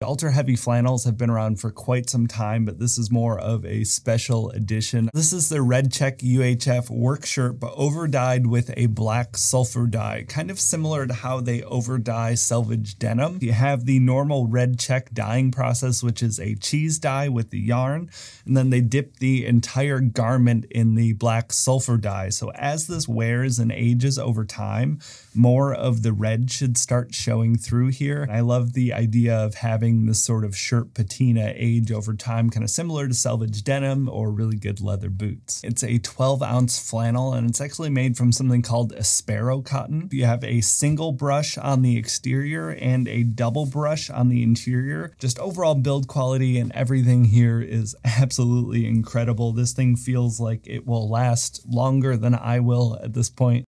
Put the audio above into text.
Ultra heavy flannels have been around for quite some time, but this is more of a special edition. This is the red check UHF work shirt, but over dyed with a black sulfur dye, kind of similar to how they over dye selvage denim. You have the normal red check dyeing process, which is a cheese dye with the yarn, and then they dip the entire garment in the black sulfur dye. So as this wears and ages over time, more of the red should start showing through here. I love the idea of having this sort of shirt patina age over time, kind of similar to selvage denim or really good leather boots. It's a 12-ounce flannel, and it's actually made from something called aspero cotton. You have a single brush on the exterior and a double brush on the interior. Just overall build quality and everything here is absolutely incredible. This thing feels like it will last longer than I will at this point.